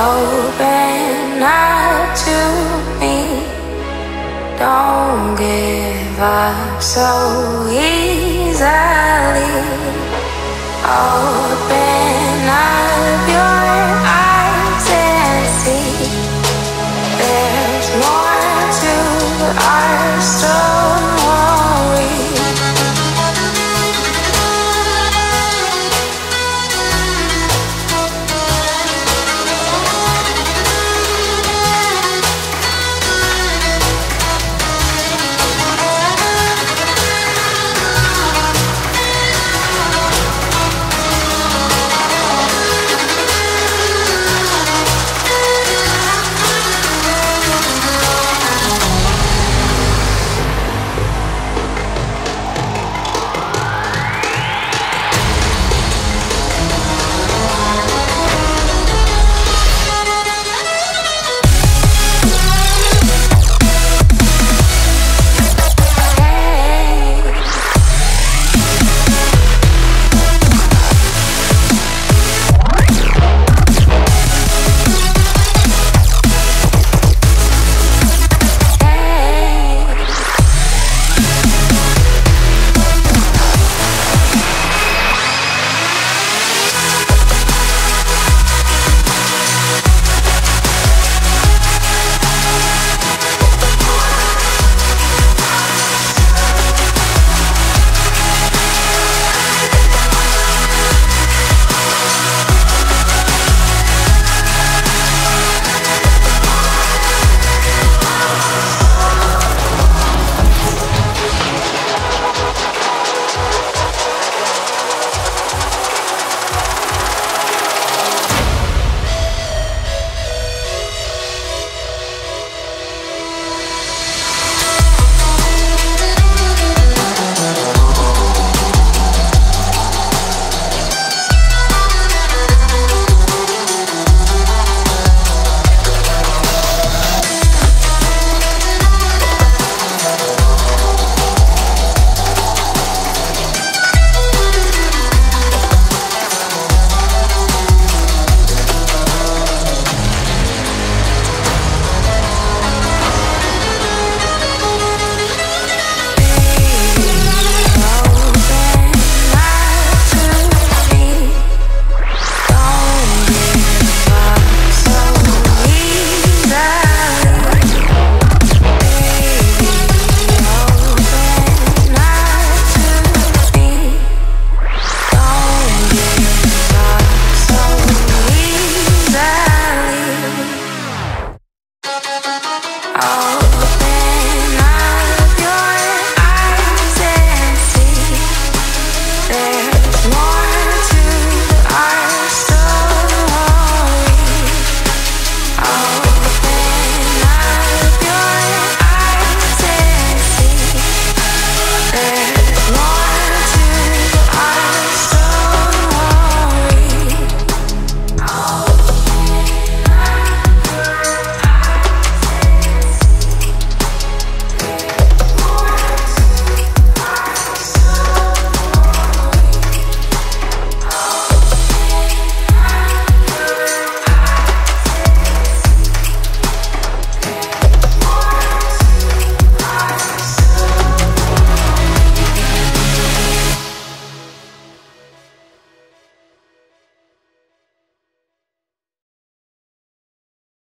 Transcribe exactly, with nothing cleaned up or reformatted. open up to me. Don't give up so easily. Open